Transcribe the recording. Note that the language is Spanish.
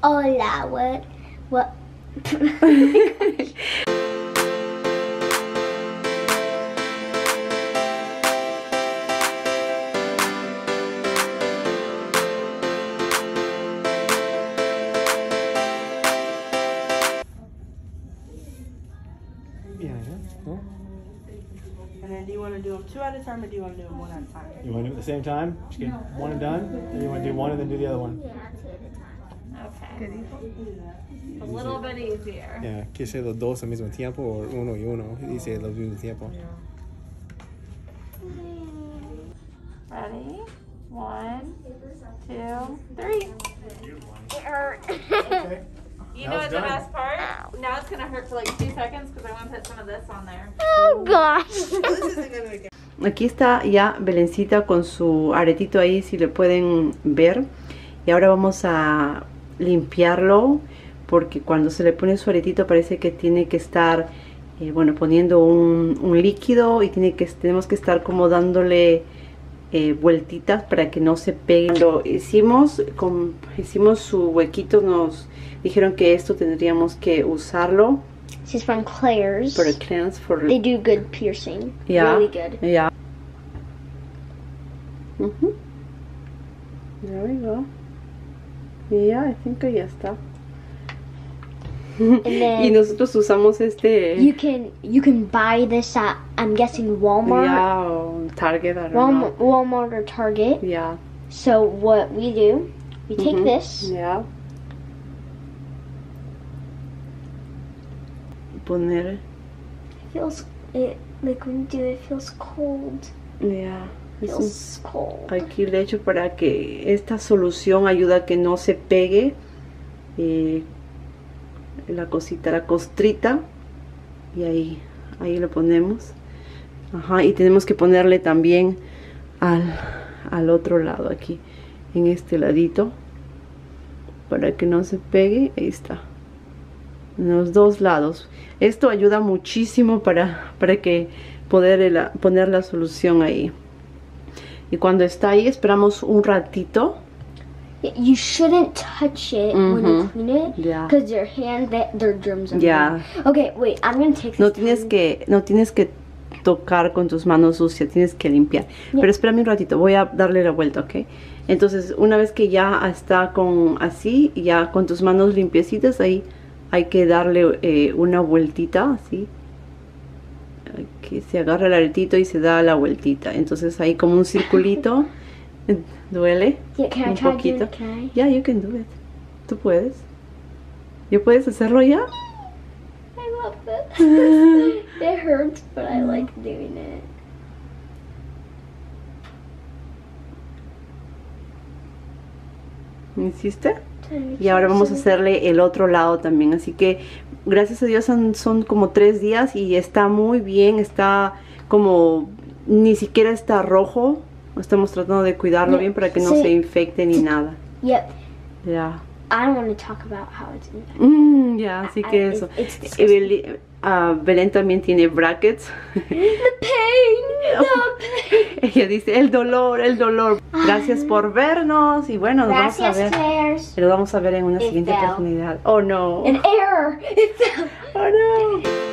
Hola, what? And then do you want to do them two at a time, or do you want to do them one at a time? You want to do them at the same time? Just get one and done? Or you want to do one and then do the other one? Yeah, two at a time. Okay. Good. A little bit easier. Yeah, que sea los dos al mismo tiempo, o uno y uno. Dice los mismo tiempo. Ready? One, two, three. It hurt. Okay. You know what's the best part? Ow. Now it's going to hurt for like 2 seconds because I want to put some of this on there. Oh gosh. Aquí está ya Belencita con su aretito ahí, si le pueden ver. Y ahora vamos a limpiarlo porque cuando se le pone su aretito parece que tiene que estar, bueno, poniendo un líquido y tenemos que estar como dándole vueltitas para que no se pegue. Cuando hicimos su huequito nos dijeron que esto tendríamos que usarlo. This is from Claire's. Pero Claire's they do good piercing. Yeah. Really good. Yeah. Mm-hmm. There we go. Yeah, I think ya está. Y nosotros usamos este. You can buy this at, I'm guessing, Walmart. Yeah, Target. I don't know. Walmart or Target. Yeah. So what we do, we take this. Yeah. Poner. It feels like when you do it feels cold. Yeah. Feels cold. Aquí le echo para que esta solución ayuda a que no se pegue. La cosita, la costrita, y ahí lo ponemos. Ajá, y tenemos que ponerle también al otro lado, aquí en este ladito, para que no se pegue. Ahí está, en los dos lados. Esto ayuda muchísimo para que poder poner la solución ahí. Y cuando está ahí esperamos un ratito. You shouldn't touch it when you clean it because your hand, their germs are there. Okay, wait, I'm going to take this. No tienes que tocar con tus manos sucias, tienes que limpiar. Yeah. Pero espérame un ratito, voy a darle la vuelta, ¿ok? Entonces, una vez que ya está así, ya con tus manos limpiecitas, ahí hay que darle una vueltita, así. Aquí se agarra el aretito y se da la vueltita. Entonces, ahí como un circulito. Duele un poquito. Ya, you can do it. Tú puedes. ¿Yo puedes hacerlo ya? I love it. It hurts, but I like doing it. ¿Me hiciste? Y ahora vamos a hacerle el otro lado también. Así que gracias a Dios son como 3 días y está muy bien. Está como ni siquiera está rojo. Estamos tratando de cuidarlo bien para que no se infecte ni nada. Yep. Yeah. I don't want to talk about how it's infected. Yeah, así que eso. Belén también tiene brackets. The pain, the pain. Ella dice el dolor, el dolor. Gracias por vernos y bueno, nos vamos a ver en una siguiente oportunidad. Oh no. An error. Oh no.